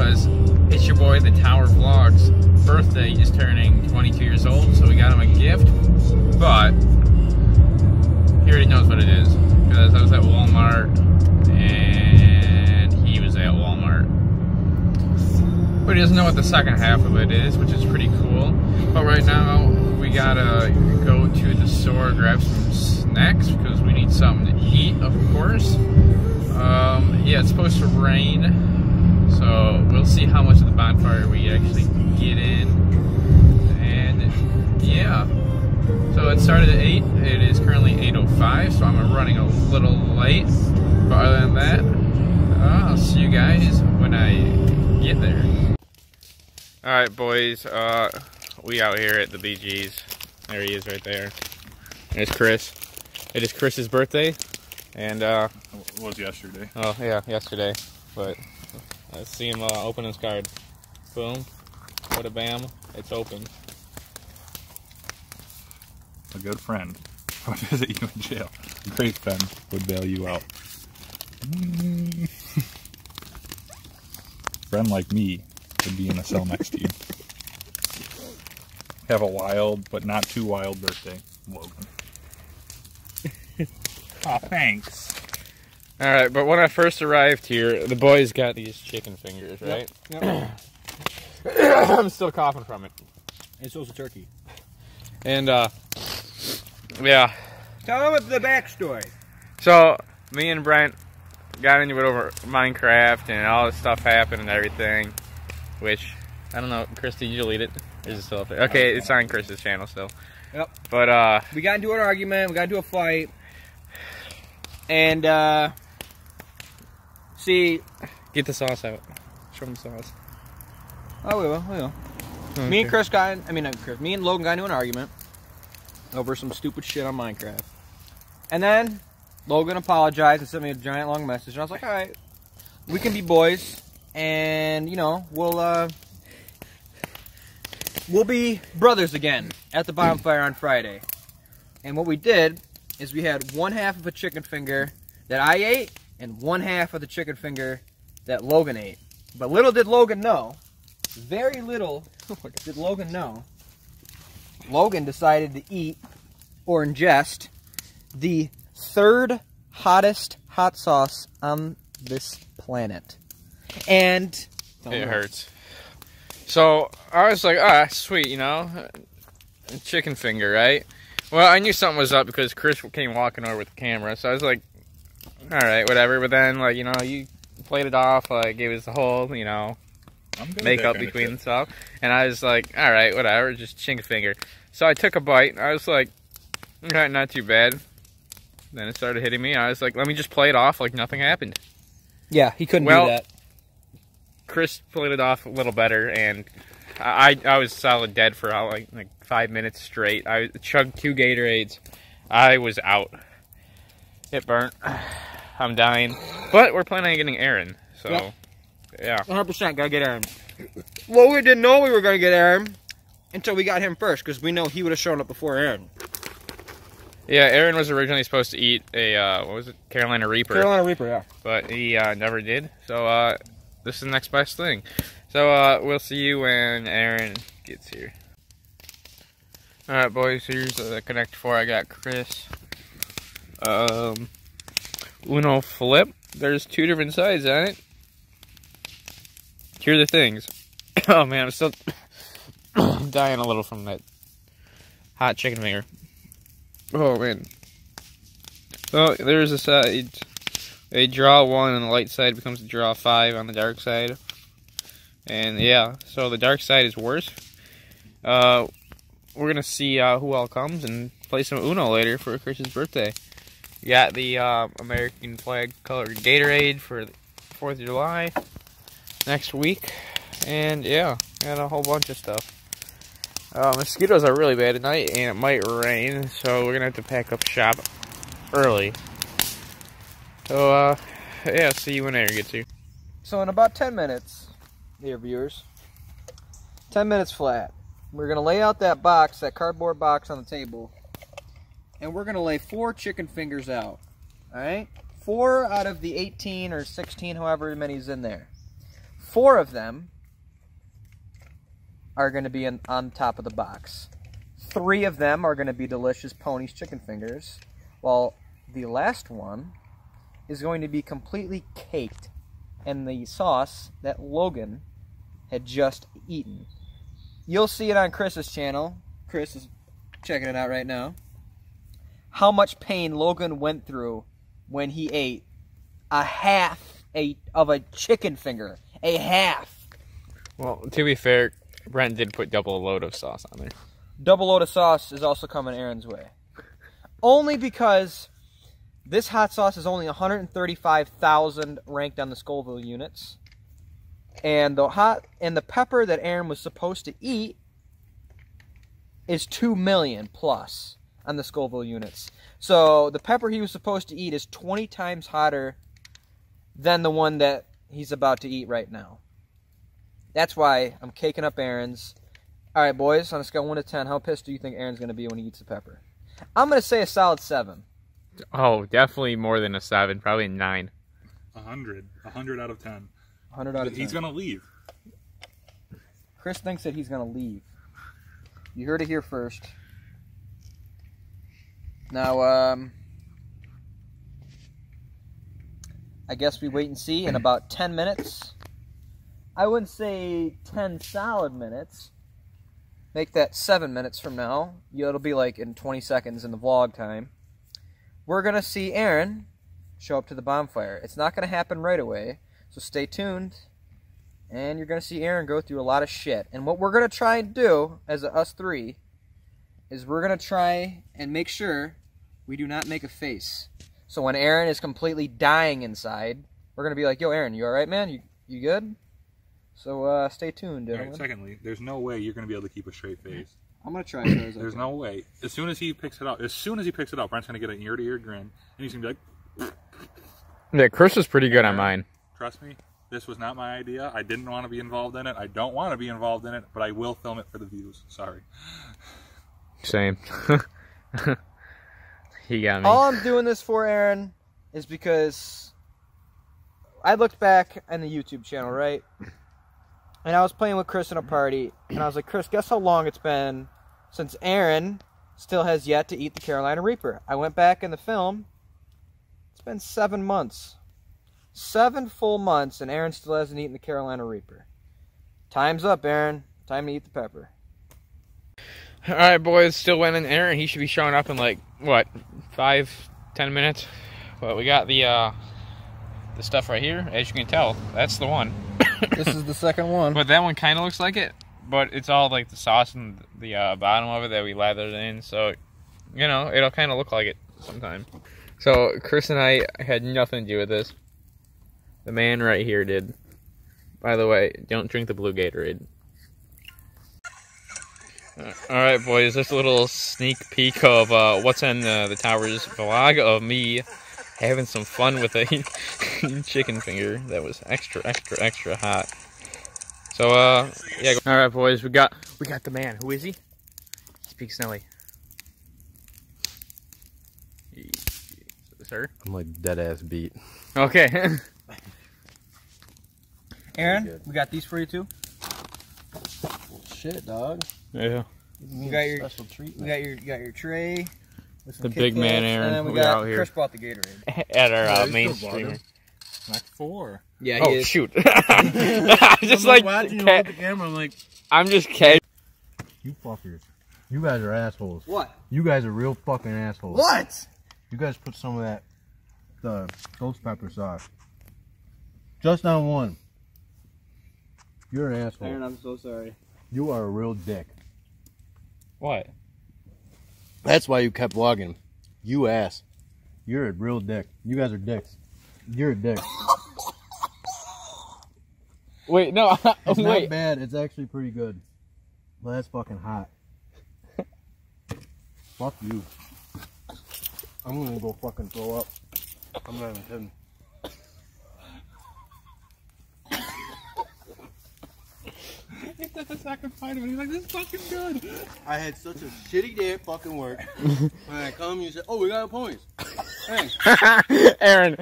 because it's your boy, the Tower Vlogs. Birthday is turning 22 years old, so we got him a gift, but he already knows what it is, because I was at Walmart, and he was at Walmart. But he doesn't know what the second half of it is, which is pretty cool. But right now, we gotta go to the store, grab some snacks, because we need something to eat, of course. Yeah, it's supposed to rain, so we'll see how much of the bonfire we actually get in. And yeah, so it started at 8, it is currently 8:05, so I'm running a little late. But other than that, I'll see you guys when I get there. Alright boys, we out here at the BG's. There he is right there. There's Chris. It is Chris's birthday, and it was yesterday. Oh yeah, yesterday. But let's see him open his card. Boom. What a bam. It's open. A good friend would visit you in jail. A great friend would bail you out. Friend like me would be in a cell next to you. Have a wild, but not too wild birthday, Logan. Aw, oh, thanks. Alright, but when I first arrived here, the boys got these chicken fingers, right? Yep. I'm still coughing from it. And so's a turkey. And, yeah. Tell them the backstory. So, me and Brent got into it over Minecraft, and all this stuff happened and everything. Which, I don't know, Chris, did you delete it? Or is it still up there? Okay, it's on Chris's channel still. Yep. But, we got into an argument, we got into a fight. And, see... Get the sauce out. Show them the sauce. Oh, we will, we will. Okay. Me and Chris got, me and Logan got into an argument over some stupid shit on Minecraft. And then Logan apologized and sent me a giant long message, and I was like, alright, we can be boys, and, you know, we'll be brothers again at the bonfire on Friday. And what we did is we had one half of a chicken finger that I ate, and one half of the chicken finger that Logan ate. But little did Logan know, very little did Logan know, Logan decided to eat, or ingest, the third hottest hot sauce on this planet. And... it hurts. So, I was like, ah, sweet, you know? Chicken finger, right? Well, I knew something was up because Chris came walking over with the camera, so I was like, alright, whatever. But then, like, you know, you played it off, like, it was the whole, you know, makeup between and stuff. And I was like, alright, whatever, just chicken finger. So I took a bite, and I was like, alright, not too bad. Then it started hitting me, and I was like, let me just play it off like nothing happened. Yeah, he couldn't do that. Chris played it off a little better, and I was solid dead for like 5 minutes straight. I chugged 2 Gatorades. I was out. It burnt. I'm dying. But we're planning on getting Aaron, so yep. Yeah. 100% gotta get Aaron. Well, we didn't know we were gonna get Aaron until we got him first, because we know he would have shown up before Aaron. Yeah, Aaron was originally supposed to eat a, what was it, Carolina Reaper. Carolina Reaper, yeah. But he never did, so this is the next best thing. So we'll see you when Aaron gets here. Alright boys, here's the Connect 4 I got. Chris. Uno Flip. There's 2 different sides on it. Here are the things. Oh man, I'm still dying a little from that hot chicken finger. Oh man. So there's a side. They draw 1 on the light side, becomes a draw 5 on the dark side. And yeah, so the dark side is worse. We're gonna see who all comes and play some Uno later for Chris's birthday. We got the American flag colored Gatorade for the 4th of July next week. And yeah, got a whole bunch of stuff. Mosquitoes are really bad tonight, and it might rain, so we're gonna have to pack up shop early. So, yeah, see you when Aaron gets here. So in about 10 minutes, dear viewers, 10 minutes flat, we're going to lay out that box, that cardboard box on the table, and we're going to lay 4 chicken fingers out, all right? 4 out of the 18 or 16, however many's in there. 4 of them are going to be on top of the box. 3 of them are going to be Delicious Ponies chicken fingers, while the last one is going to be completely caked in the sauce that Logan had just eaten. You'll see it on Chris's channel. Chris is checking it out right now. How much pain Logan went through when he ate a half of a chicken finger. A half. Well, to be fair, Brent did put double a load of sauce on there. Double load of sauce is also coming Aaron's way. Only because this hot sauce is only 135,000 ranked on the Scoville units. And the pepper that Aaron was supposed to eat is 2 million plus on the Scoville units. So the pepper he was supposed to eat is 20 times hotter than the one that he's about to eat right now. That's why I'm caking up Aaron's. All right, boys, on a scale of 1 to 10, how pissed do you think Aaron's going to be when he eats the pepper? I'm going to say a solid 7. Oh, definitely more than a 7, probably a 9. 100. 100 out of 10. 100 out of 10. He's going to leave. Chris thinks that he's going to leave. You heard it here first. Now, I guess we wait and see in about 10 minutes. I wouldn't say 10 solid minutes. Make that 7 minutes from now. It'll be like in 20 seconds in the vlog time. We're going to see Aaron show up to the bonfire. It's not going to happen right away, so stay tuned. And you're going to see Aaron go through a lot of shit. And what we're going to try and do as us three is we're going to try and make sure we do not make a face. So when Aaron is completely dying inside, we're going to be like, yo, Aaron, you all right, man? You good? So stay tuned, everyone. All right, secondly, there's no way you're going to be able to keep a straight face. I'm going to try. There's no way. As soon as he picks it up, Brent's going to get an ear-to-ear grin, and he's going to be like... Yeah, Chris was pretty good on mine. Trust me, this was not my idea. I didn't want to be involved in it. I don't want to be involved in it, but I will film it for the views. Sorry. Same. He got me. All I'm doing this for, Aaron, is because I looked back on the YouTube channel, right? And I was playing with Chris in a party, and I was like, Chris, guess how long it's been since Aaron still has yet to eat the Carolina Reaper. I went back in the film. It's been 7 months. 7 full months, and Aaron still hasn't eaten the Carolina Reaper. Time's up, Aaron. Time to eat the pepper. All right, boys. Still winning Aaron. He should be showing up in, like, what, 5, 10 minutes? Well, we got the stuff right here. As you can tell, that's the one. This is the second one. But that one kind of looks like it, but it's all like the sauce and the bottom of it that we lathered in. So, you know, it'll kind of look like it sometime. So Chris and I had nothing to do with this. The man right here did. By the way, don't drink the blue Gatorade. Alright, boys, just a little sneak peek of what's in the Towers vlog of me having some fun with a chicken finger that was extra hot. So yeah. All right, boys, we got the man. Who is he? Speak Snelly. Sir? I'm like dead ass beat. Okay. Aaron, we got these for you too. Well, shit, dog. Yeah. You got your tray. The big man Aaron, and we got, out here. Chris bought the Gatorade. At our main streamer. Like 4. Yeah, he is. Shoot. Just like, why do you hold the camera? I'm like, I'm just kidding. You fuckers. You guys are assholes. What? You guys are real fucking assholes. What? You guys put some of that, the ghost pepper sauce. Just on one. You're an asshole. Aaron, I'm so sorry. You are a real dick. What? That's why you kept vlogging. You ass. You're a real dick. You guys are dicks. You're a dick. Wait, no. It's not bad. It's actually pretty good. Well, that's fucking hot. Fuck you. I'm gonna go fucking throw up. I'm not even kidding. That's the second fight of it. He's like, this is fucking good. I had such a shitty day at fucking work. When I come, you said, oh, we got points. Thanks. Aaron,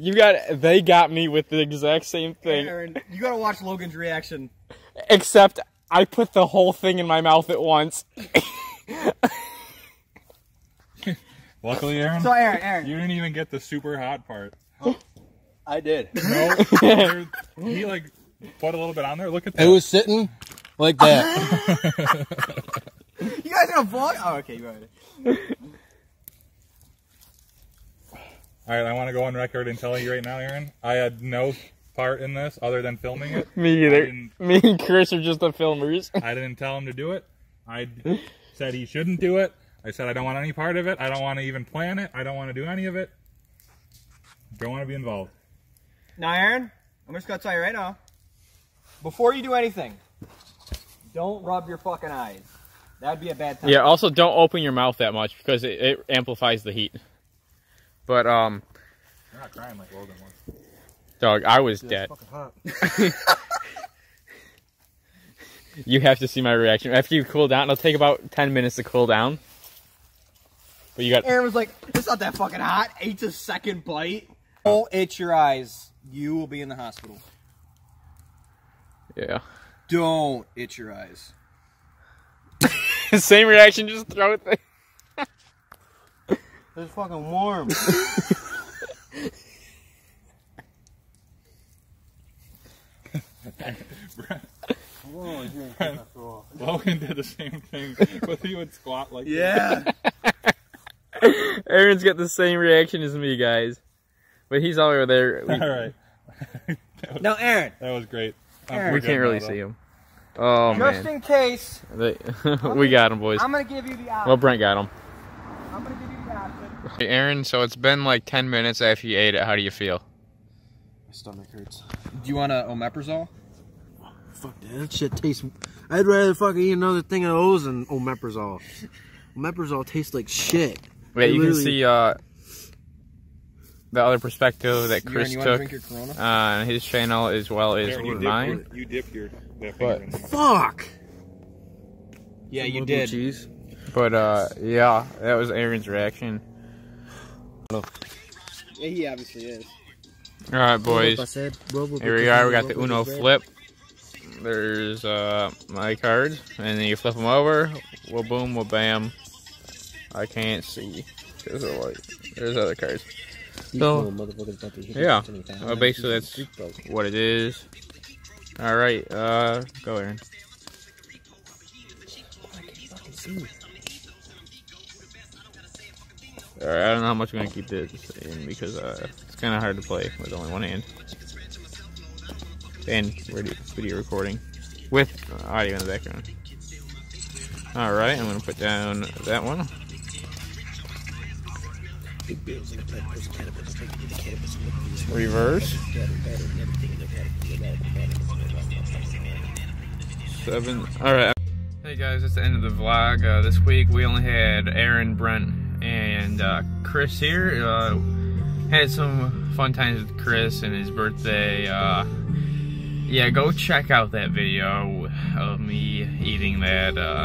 They got me with the exact same thing. Hey, Aaron, you gotta watch Logan's reaction. Except I put the whole thing in my mouth at once. Luckily, Aaron. So, Aaron, you didn't even get the super hot part. I did. No, he like put a little bit on there. Look at that. It was sitting like that. You guys are a vlog? Oh, okay, you got it. All right, I want to go on record and tell you right now, Aaron, I had no part in this other than filming it. Me either. Me and Chris are just the filmers. I didn't tell him to do it. I said he shouldn't do it. I said I don't want any part of it. I don't want to even plan it. I don't want to do any of it. Don't want to be involved. Now, Aaron, I'm just going to tell you right now, before you do anything, don't rub your fucking eyes. That'd be a bad time. Yeah, also don't open your mouth that much because it amplifies the heat. But, you're not crying like Logan was. Dog, I was dead. Fucking hot. You have to see my reaction. After you cool down, it'll take about 10 minutes to cool down. But you got. Aaron was like, it's not that fucking hot. Ate a second bite. Don't itch your eyes. You will be in the hospital. Yeah. Don't itch your eyes. Same reaction, just throw it there. It's fucking warm. Logan did the same thing, but he would squat like that. Yeah. Aaron's got the same reaction as me, guys. But he's all over there. Alright. No, Aaron. That was great. Aaron. We can't really see him. Oh, just man. Just in case. We got him, boys. I'm going to give you the option. Well, Brent got him. I'm going to give you the option. Hey Aaron, so it's been like 10 minutes after you ate it. How do you feel? My stomach hurts. Do you want a omeprazole? Fuck that shit tastes... I'd rather fucking eat another thing of those than omeprazole. Omeprazole tastes like shit. Wait, you can see the other perspective that Chris took on his channel as well as mine. You dipped your... Fuck! Yeah, you did. Cheese. But, yeah, that was Aaron's reaction. Yeah, he obviously is. Alright, boys. Here we are. We got the Uno Flip. There's, my cards. And then you flip them over. Well, boom, well, bam. I can't see. There's other cards. So, yeah. Well, basically, that's what it is. Alright, go, Aaron. Alright, I don't know how much I'm going to keep this in because it's kind of hard to play with only one hand. And video recording with audio in the background. Alright, I'm going to put down that one. Reverse. 7. Alright. Hey guys, that's the end of the vlog. This week we only had Aaron, Brent, and Chris here. Had some fun times with Chris and his birthday. Yeah, go check out that video of me eating that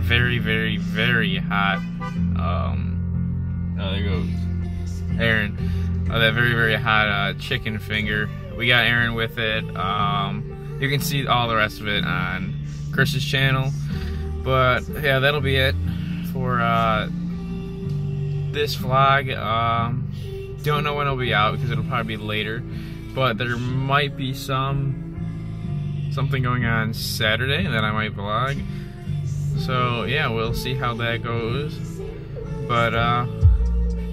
very, very, very hot. Oh, there goes Aaron. That very, very hot chicken finger. We got Aaron with it. You can see all the rest of it on Chris's channel. But yeah, that'll be it for this vlog. Don't know when it'll be out because it'll probably be later, but there might be something going on Saturday that I might vlog, so yeah, we'll see how that goes. But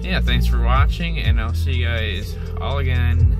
yeah, thanks for watching, and I'll see you guys all again